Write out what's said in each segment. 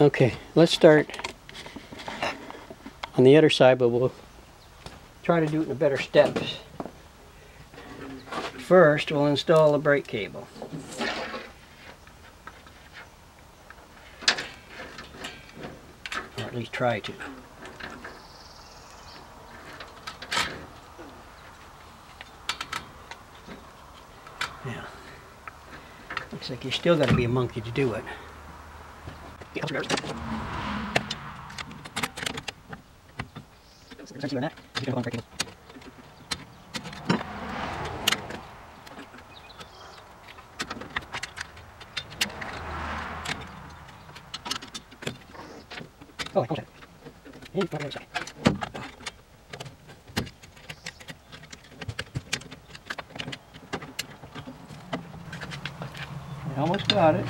Okay, let's start on the other side, but we'll try to do it in better steps. First, we'll install the brake cable. Or at least try to. Now, looks like you're still going to be a monkey to do it. Oh, hold it. I almost got it.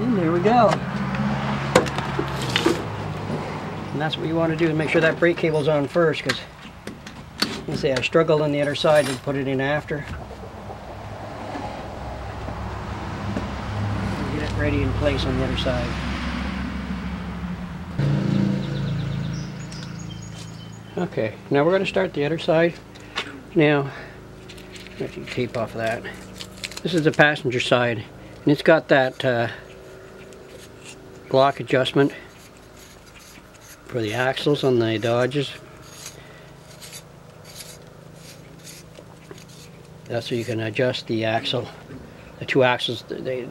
And there we go. And that's what you want to do, is make sure that brake cable's on first, because you can see I struggled on the other side and put it in after. And get it ready in place on the other side. Okay, now we're going to start the other side. Now, if you tape off of that. This is the passenger side, and it's got that block adjustment for the axles on the Dodges. That's so you can adjust the axle, the two axles, they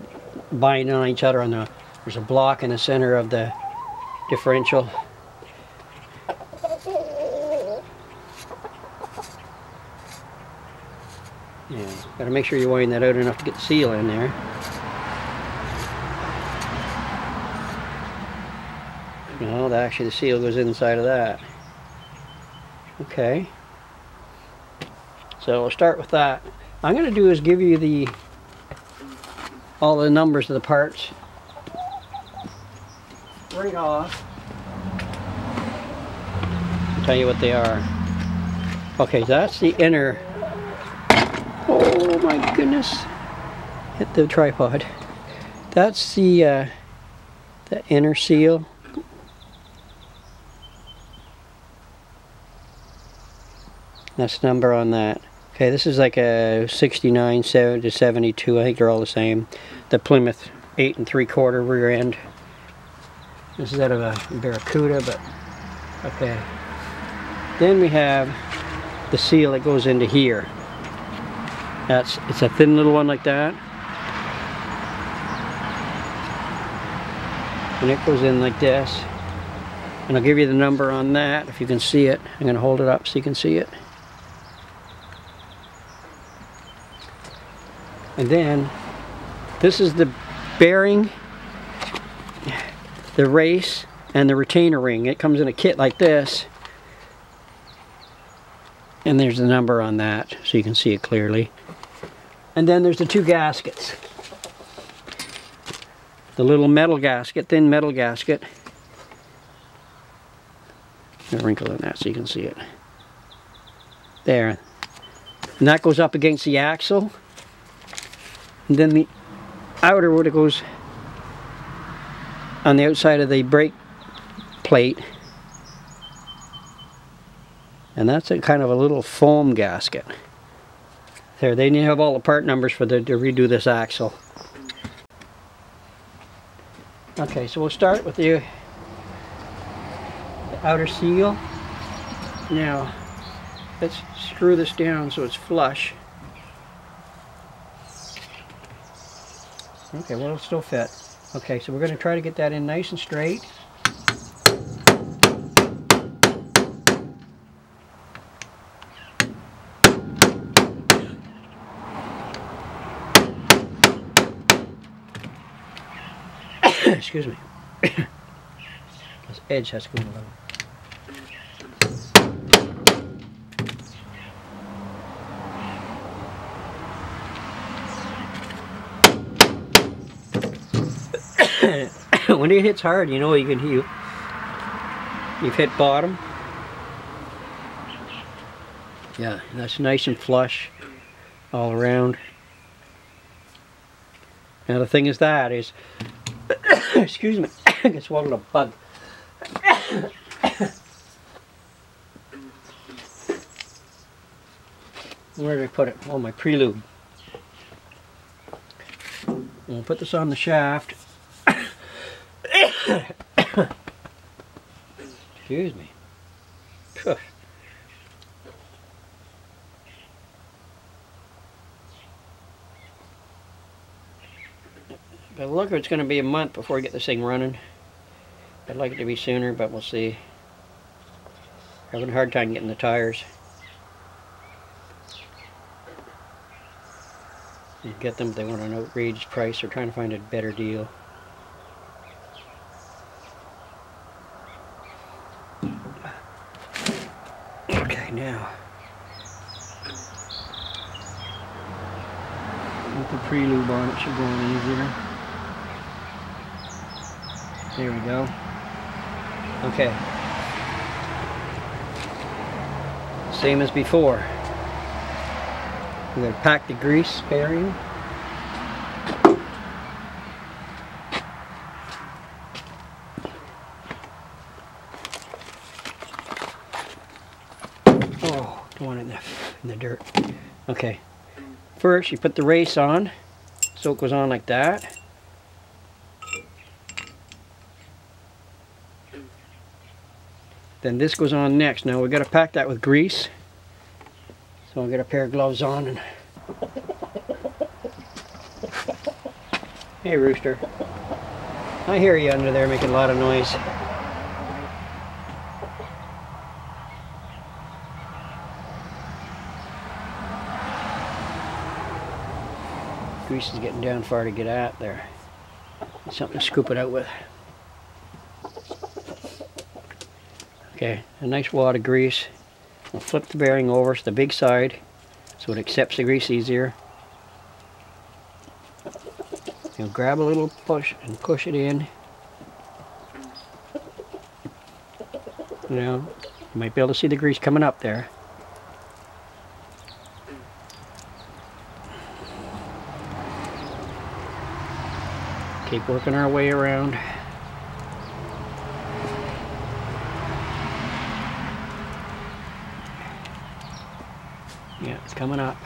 bind on each other. There's a block in the center of the differential. Yeah, gotta make sure you wind that out enough to get the seal in there. No, actually the seal goes inside of that. Okay. So we'll start with that. I'm going to do is give you the all the numbers of the parts right off. I'll tell you what they are. Okay, so that's the inner. Oh my goodness. Hit the tripod. That's the inner seal. That's the number on that. Okay, this is like a 69 to 72. I think they're all the same. The Plymouth 8 3/4 rear end. This is out of a Barracuda, but okay. Then we have the seal that goes into here. It's a thin little one like that, and it goes in like this. And I'll give you the number on that if you can see it. I'm going to hold it up so you can see it. And then, this is the bearing, the race, and the retainer ring. It comes in a kit like this. And there's the number on that, so you can see it clearly. And then there's the two gaskets. The little metal gasket, thin metal gasket. There's a wrinkle in that so you can see it. There. And that goes up against the axle. And then the outer one goes on the outside of the brake plate, and that's a kind of a little foam gasket. There, they need to have all the part numbers for the, to redo this axle. Okay, so we'll start with the outer seal. Now, let's screw this down so it's flush. Okay, well it'll still fit. Okay, so we're going to try to get that in nice and straight. Excuse me. This edge has to go in a little. When it hits hard, you know you can hear. You've hit bottom. Yeah, that's nice and flush all around. Now the thing is that is, excuse me, I can swallow a bug. Where did I put it? Oh, my prelude. I'll put this on the shaft. Excuse me. Push. By the look, it's going to be a month before I get this thing running. I'd like it to be sooner, but we'll see. Having a hard time getting the tires. You get them if they want an outrageous price. They're trying to find a better deal. Okay, now. With the pre-lube on, it should go on easier. There we go. Okay. Same as before. I'm going to pack the grease bearing. Oh, don't want it in the dirt. Okay. First, you put the race on. So it goes on like that. Then this goes on next. Now we've got to pack that with grease. So I'll get a pair of gloves on and... Hey rooster. I hear you under there making a lot of noise. Grease is getting down far to get at there. Something to scoop it out with. Okay, a nice wad of grease. We'll flip the bearing over to the big side so it accepts the grease easier. You'll grab a little push and push it in. Now, you might be able to see the grease coming up there. Keep working our way around. Yeah, it's coming up.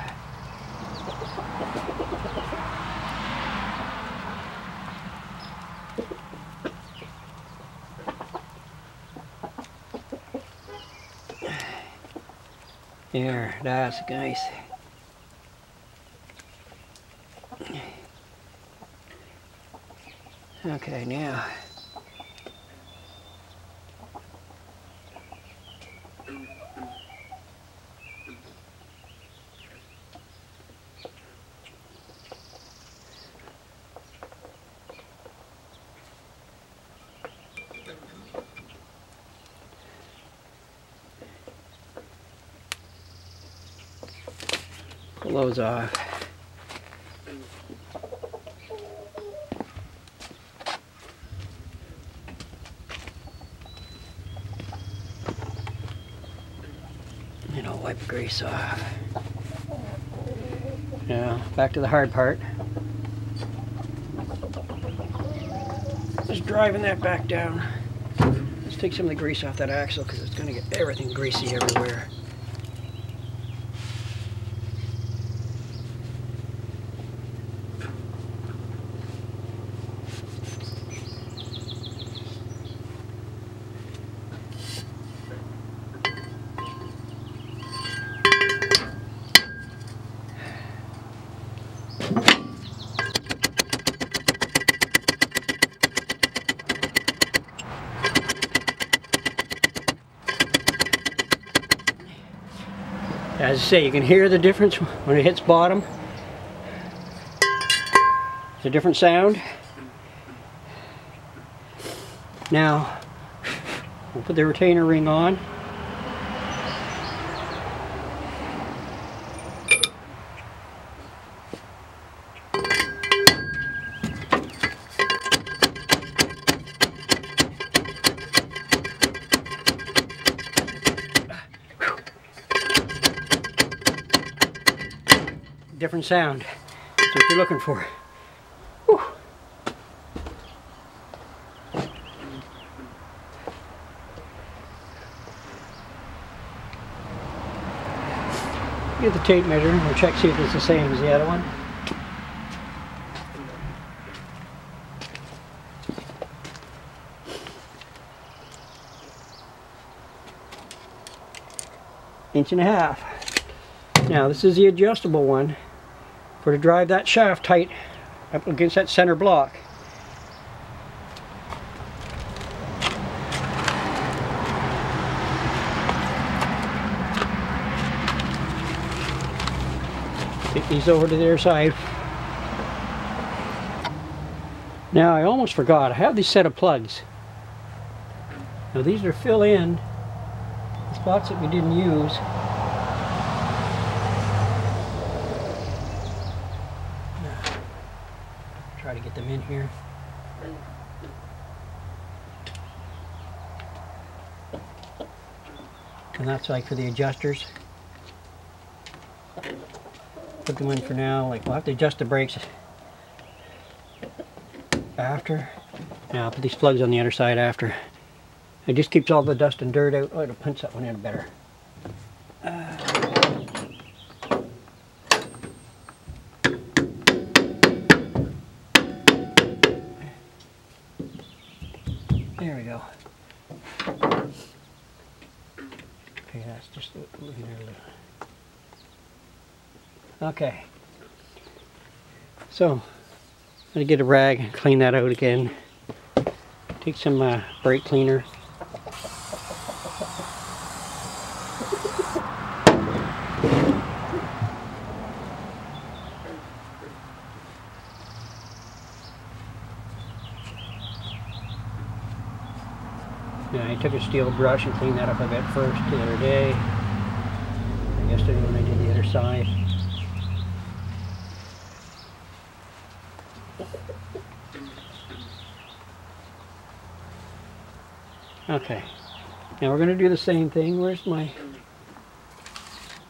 There, that's nice. Okay, now. Those off. And I'll wipe the grease off. Now, back to the hard part. Just driving that back down. Let's take some of the grease off that axle because it's going to get everything greasy everywhere. As I say, you can hear the difference when it hits bottom. It's a different sound. Now, we'll put the retainer ring on. Different sound. That's what you're looking for. Whew. Get the tape measure and we'll check see if it's the same as the other one. Inch and a half. Now this is the adjustable one for to drive that shaft tight up against that center block. Take these over to their side. Now I almost forgot, I have these set of plugs. Now these are fill in spots that we didn't use. Try to get them in here. And that's like for the adjusters. Put them in for now. Like we'll have to adjust the brakes after. Now I'll put these plugs on the other side after. It just keeps all the dust and dirt out. Oh, it'll punch that one in better. There we go. Okay, that's just looking there. Okay. So, I'm going to get a rag and clean that out again. Take some brake cleaner. Now, I took a steel brush and cleaned that up a bit first the other day. And yesterday when I did the other side. Okay. Now we're going to do the same thing. Where's my...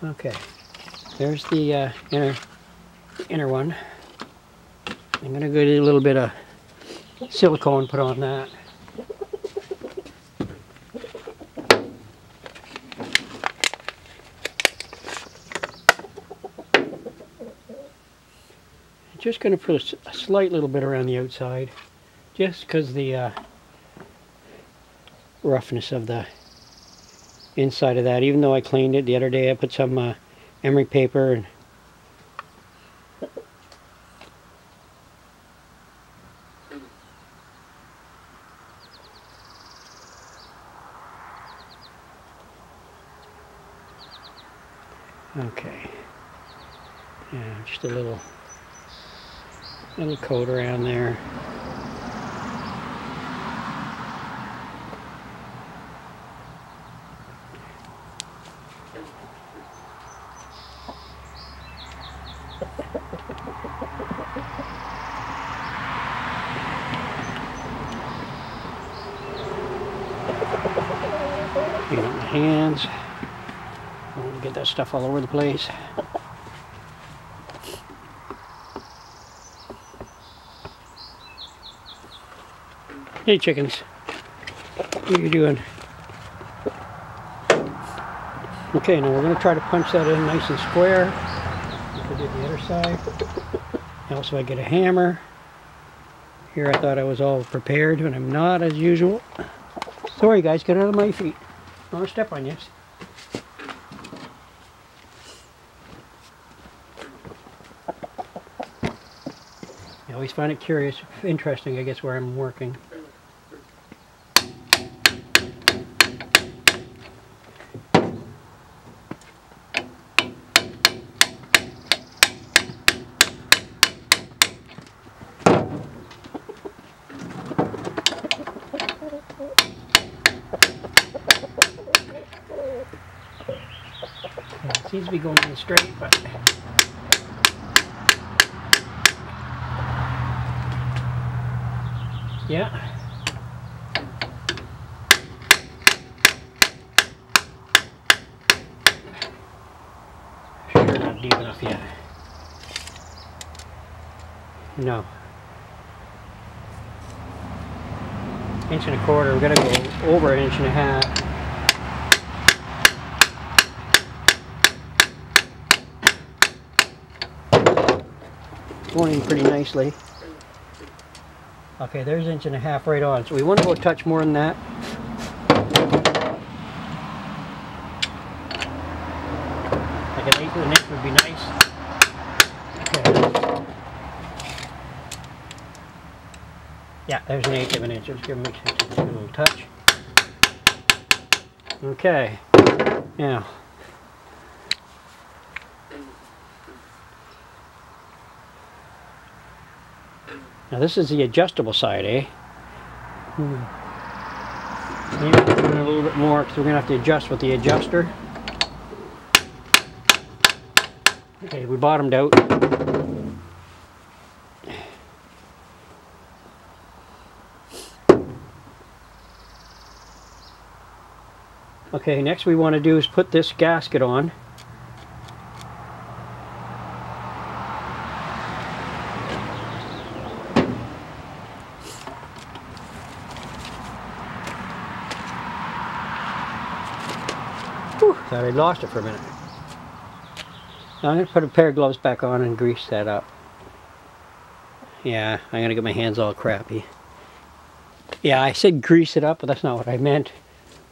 Okay. There's the inner one. I'm going to go do a little bit of silicone put on that. Just going to put a slight little bit around the outside, just because the roughness of the inside of that. Even though I cleaned it the other day, I put some emery paper and okay, yeah, just a little coat around there. Get out my hands. I want to get that stuff all over the place. Hey chickens, what are you doing? Okay, now we're going to try to punch that in nice and square, like I did the other side. Also I get a hammer. Here I thought I was all prepared, and I'm not as usual. Sorry guys, get out of my feet. I'm going to step on you. I always find it curious, interesting I guess where I'm working. It seems to be going in straight, but yeah. Sure, not deep enough yet. No. Inch and a quarter. We're gonna go over an inch and a half. pointing pretty nicely. Okay, there's 1.5 inches right on, so we want to go a touch more than that. Like an eighth would be nice. Yeah, there's 1/8 inch. Just give them a little touch. Okay, now this is the adjustable side, eh? Maybe a little bit more because we're gonna have to adjust with the adjuster. Okay, we bottomed out. Okay, next we want to do is put this gasket on. Whew, thought I lost it for a minute. Now I'm going to put a pair of gloves back on and grease that up. Yeah, I'm going to get my hands all crappy. Yeah, I said grease it up, but that's not what I meant.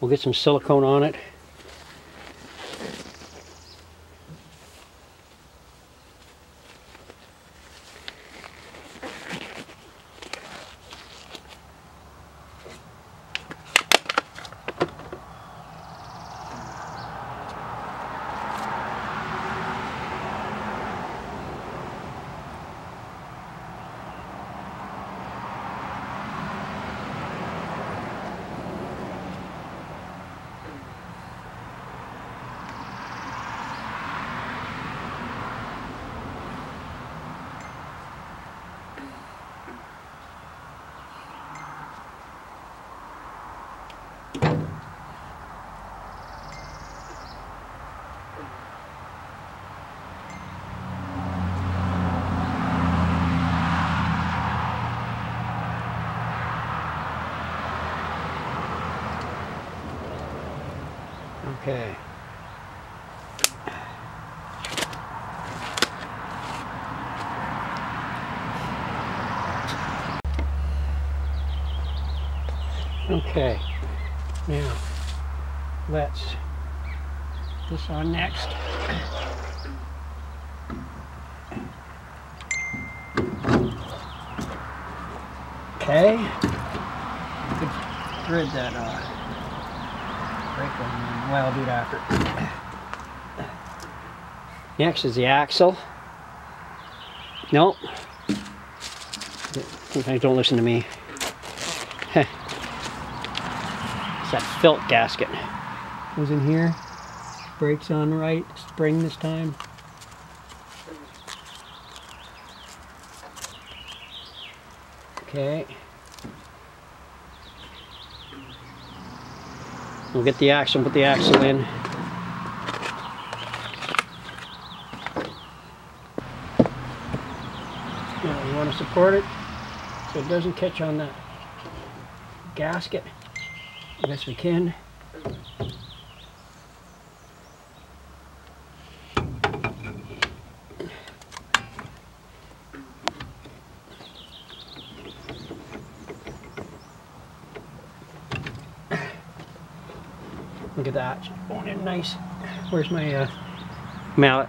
We'll get some silicone on it. Okay. Okay. Now, let's put this on next. Okay. We could thread that off. Well, I'll do it after. Next is the axle. Nope. Sometimes don't listen to me. It's that felt gasket. Goes in here. Brakes on right. Spring this time. Okay. We'll get the axle and put the axle in. Now you want to support it so it doesn't catch on that gasket. I guess we can. Look at that, she's going in nice. Where's my mallet?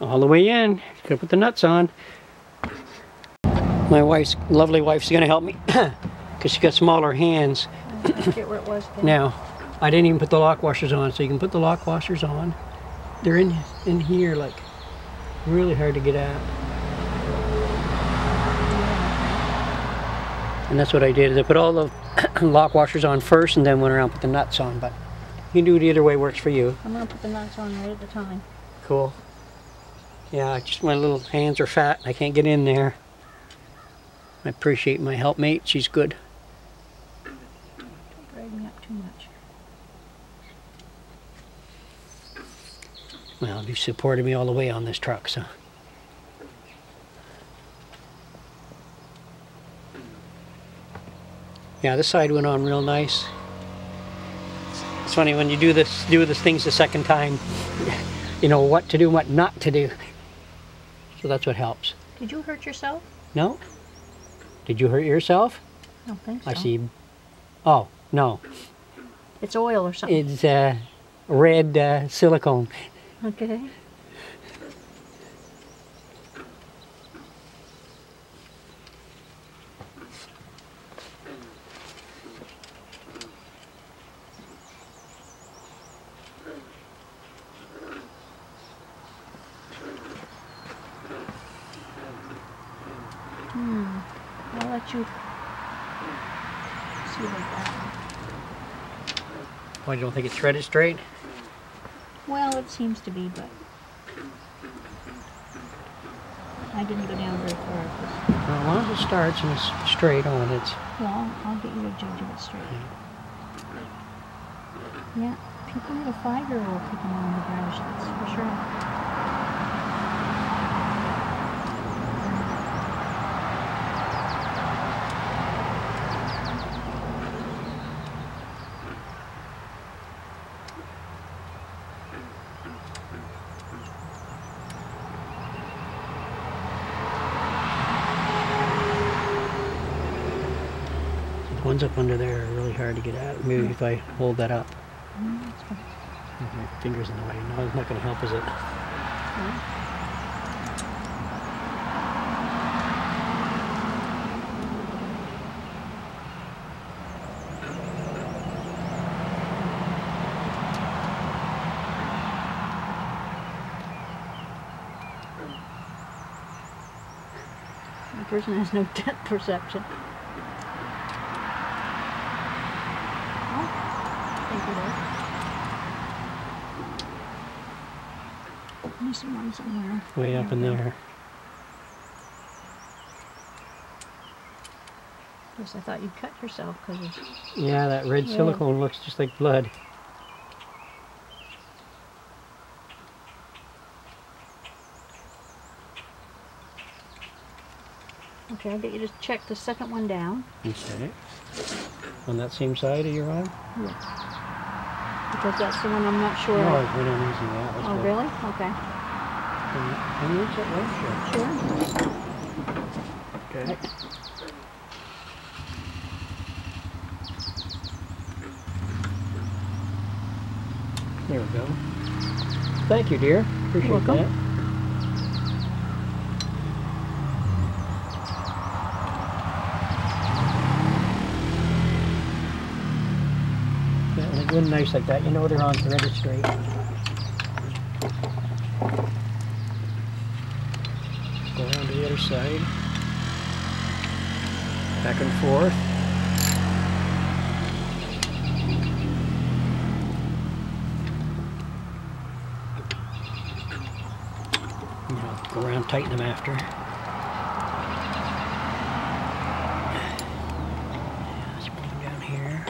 All the way in. Gonna put the nuts on. My wife's lovely wife's gonna help me because she got smaller hands. I forget where it was then. Now, I didn't even put the lock washers on, so you can put the lock washers on. They're in here, like really hard to get at. And that's what I did. Is I put all the lock washers on first, and then went around and put the nuts on. But you can do it either way. Works for you. I'm gonna put the nuts on right at the time. Cool. Yeah, just my little hands are fat and I can't get in there. I appreciate my helpmate, she's good. Don't drag me up too much. Well, you've supported me all the way on this truck, so. Yeah, this side went on real nice. It's funny when you do these things the second time, you know what to do, what not to do. So that's what helps. Did you hurt yourself? No. Did you hurt yourself? I don't think so. I see. Oh no. It's oil or something. It's red silicone. Okay. I'll let you see that. Why, you don't think it's threaded straight? Well, it seems to be, but I didn't go down very far. Well, as long as it starts and it's straight on, it's... Well, I'll get you to judge if it's straight. Yeah, people with a 5-year-old picking on the garage, that's for sure. Ones up under there are really hard to get out. Maybe if I hold that up. My finger's in the way. No, it's not going to help, is it? The person has no depth perception. Somewhere. Way up in there. Yes, I thought you'd cut yourself because of... Yeah, that red silicone looks just like blood. Okay, I'll get you to check the second one down. Okay. On that same side of your arm? Yeah. Because that's the one I'm not sure. No, we don't use that. Oh, really? Okay. Can you use that one? Sure. Okay. There we go. Thank you, dear. Appreciate that. Yeah, they're nice like that. You know they're on threaded straight. Side, back and forth. And I'll go around, tighten them after. Let's put them down here.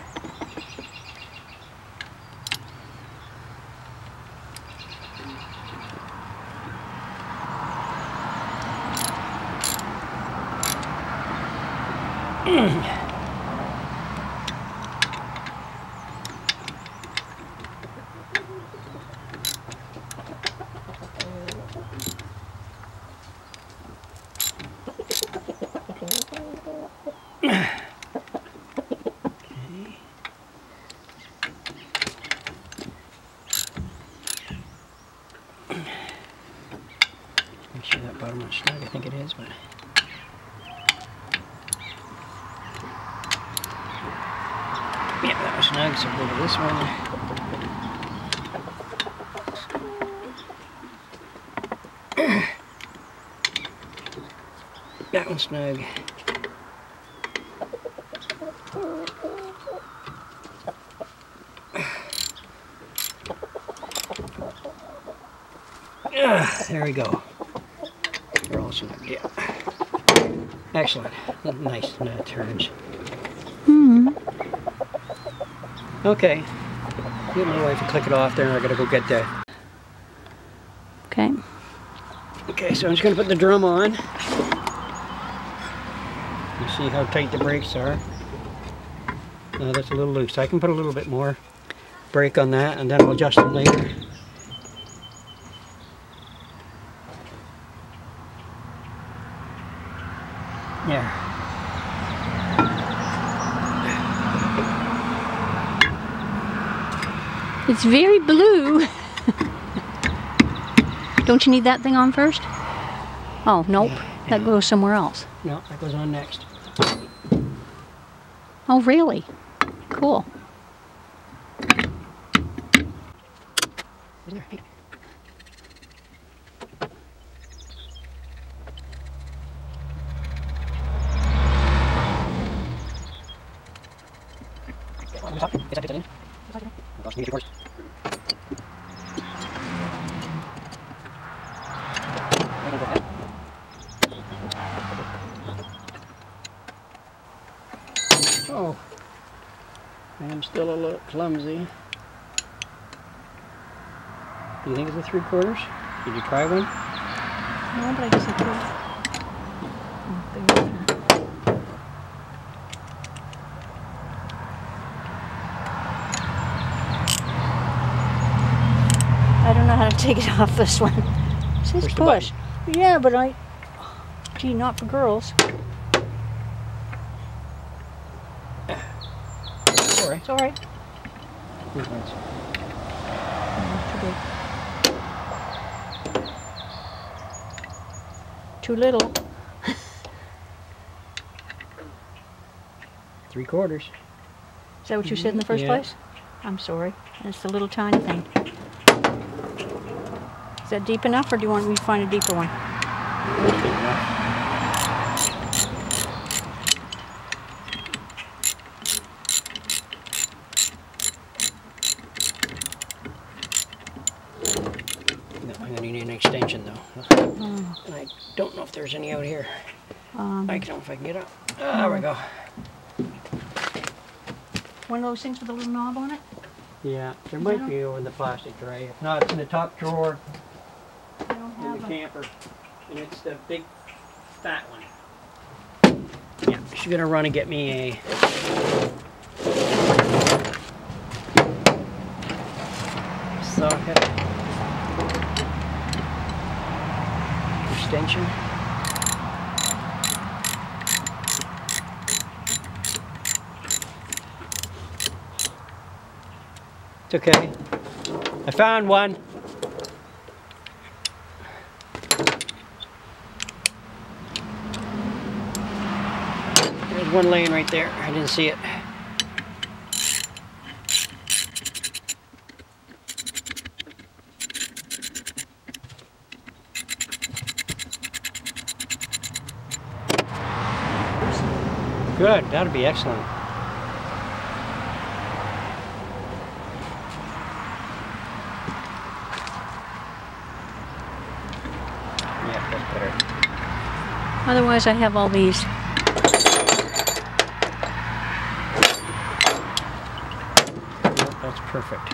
Make sure that bottom one's snug. I think it is, but... Yeah, that was snug, so we'll go to this one. That one's snug. There we go. They're all snug, yeah. Excellent. Nice turns. Okay, get my wife and click it off there, and I gotta go get that. Okay. Okay, so I'm just going to put the drum on. You see how tight the brakes are. Now that's a little loose. I can put a little bit more brake on that and then I'll adjust them later. Yeah. It's very blue. Don't you need that thing on first? Oh, nope. Yeah. That goes somewhere else. No, that goes on next. Oh, really? Cool. Oh, I am still a little clumsy. Do you think it's a 3/4? Did you try one? No, but I guess I could. I don't know how to take it off this one. It says push. Yeah, but I... Gee, not for girls. It's all right. Good ones. Too little. 3/4. Is that what you said in the first place? I'm sorry. It's the little tiny thing. Is that deep enough, or do you want me to find a deeper one? There's any out here. I don't know if I can get up. There we go. One of those things with a little knob on it? Yeah, there might be over in the plastic tray. If not, it's in the top drawer in the camper. And it's the big, fat one. Yeah, she's going to run and get me a... socket. Extension. Okay, I found one. There's one laying right there. I didn't see it. Good, that'll be excellent. Otherwise, I have all these. That's perfect.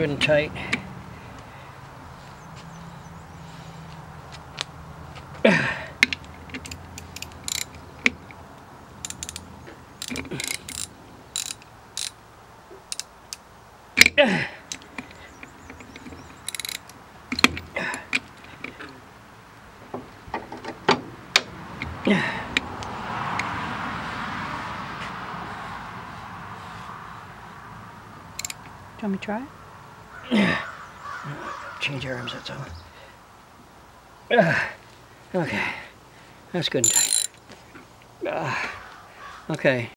good and tight. Do you want me to try it? Yeah. Change arms, that's all. Okay. That's good and tight. Okay.